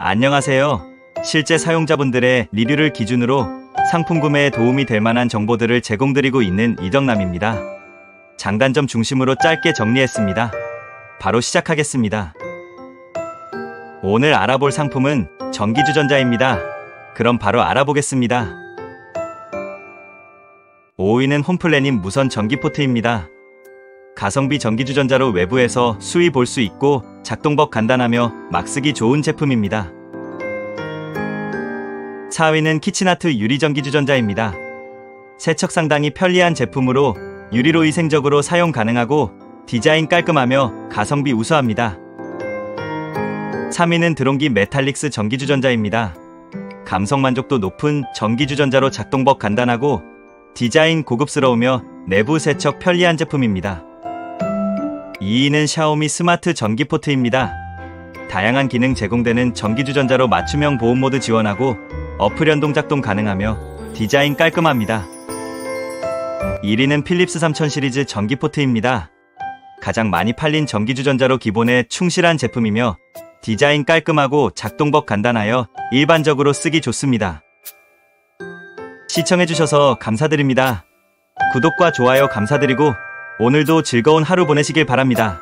안녕하세요. 실제 사용자분들의 리뷰를 기준으로 상품 구매에 도움이 될 만한 정보들을 제공드리고 있는 이덕남입니다. 장단점 중심으로 짧게 정리했습니다. 바로 시작하겠습니다. 오늘 알아볼 상품은 전기주전자입니다. 그럼 바로 알아보겠습니다. 5위는 홈플래닛 무선 전기포트입니다. 가성비 전기주전자로 외부에서 수위 볼 수 있고 작동법 간단하며 막쓰기 좋은 제품입니다. 4위는 키친아트 유리 전기주전자입니다. 세척 상당히 편리한 제품으로 유리로 위생적으로 사용 가능하고 디자인 깔끔하며 가성비 우수합니다. 3위는 드롱기 메탈릭스 전기주전자입니다. 감성 만족도 높은 전기주전자로 작동법 간단하고 디자인 고급스러우며 내부 세척 편리한 제품입니다. 2위는 샤오미 스마트 전기포트입니다. 다양한 기능 제공되는 전기주전자로 맞춤형 보온 모드 지원하고 어플 연동 작동 가능하며 디자인 깔끔합니다. 1위는 필립스 3000 시리즈 전기포트입니다. 가장 많이 팔린 전기주전자로 기본에 충실한 제품이며 디자인 깔끔하고 작동법 간단하여 일반적으로 쓰기 좋습니다. 시청해주셔서 감사드립니다. 구독과 좋아요 감사드리고 오늘도 즐거운 하루 보내시길 바랍니다.